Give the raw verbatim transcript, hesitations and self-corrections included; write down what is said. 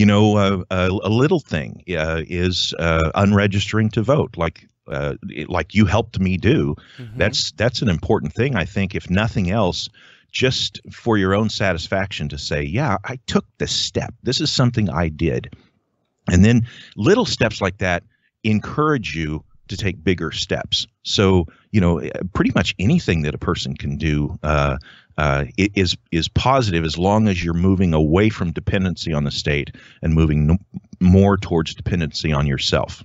You know, uh, a, a little thing uh, is uh, unregistering to vote, like uh, like you helped me do. Mm-hmm. That's that's an important thing, I think, if nothing else, just for your own satisfaction to say, yeah, I took this step. This is something I did. And then little steps like that encourage you to take bigger steps. So, you know, pretty much anything that a person can do uh, uh, is is positive as long as you're moving away from dependency on the state and moving no more towards dependency on yourself.